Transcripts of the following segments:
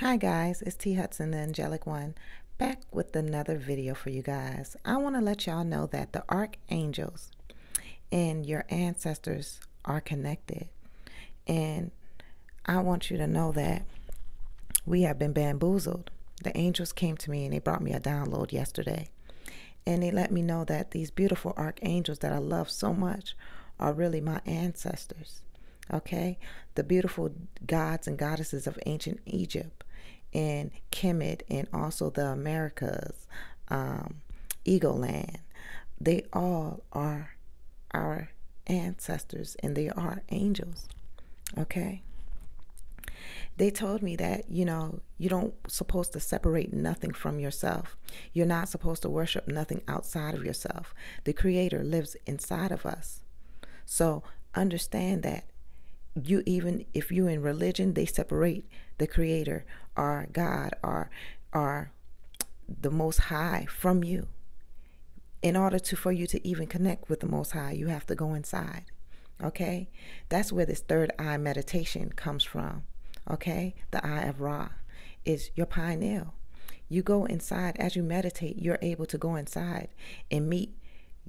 Hi guys, it's T. Hudson, the Angelic One, back with another video for you guys. I want to let y'all know that the archangels and your ancestors are connected. And I want you to know that we have been bamboozled. The angels came to me and they brought me a download yesterday. And they let me know that these beautiful archangels that I love so much are really my ancestors. Okay? The beautiful gods and goddesses of ancient Egypt and Kemet, and also the Americas, Eagle Land. They all are our ancestors and they are angels. Okay? They told me that, you know, you don't supposed to separate nothing from yourself. You're not supposed to worship nothing outside of yourself. The Creator lives inside of us. So understand that you, even if you're in religion, they separate the Creator or God or the Most High from you. In order for you to even connect with the Most High, you have to go inside. Okay? That's where this third eye meditation comes from. Okay? The eye of Ra is your pineal. You go inside. As you meditate, you're able to go inside and meet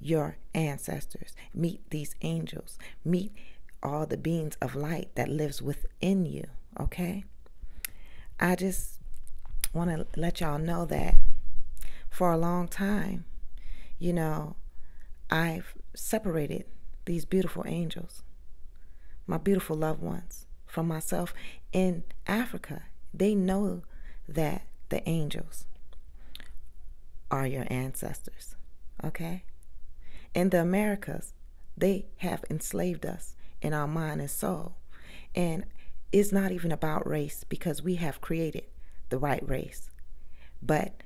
your ancestors, meet these angels, meet all the beings of light that lives within you. Okay? I just want to let y'all know that for a long time, you know, I've separated these beautiful angels, my beautiful loved ones, from myself. In Africa, they know that the angels are your ancestors. Okay? In the Americas, they have enslaved us in our mind and soul. And it's not even about race, because we have created the right race. But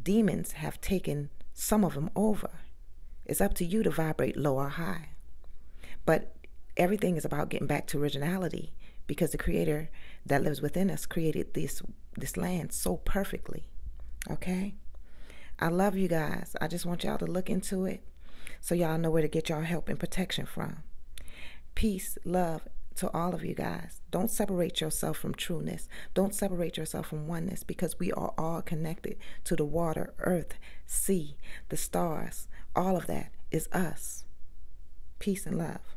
demons have taken some of them over. It's up to you to vibrate low or high. But everything is about getting back to originality, because the Creator that lives within us created this land so perfectly. Okay? I love you guys. I just want y'all to look into it so y'all know where to get y'all help and protection from. Peace, love to all of you guys. Don't separate yourself from trueness. Don't separate yourself from oneness, because we are all connected to the water, earth, sea, the stars. All of that is us. Peace and love.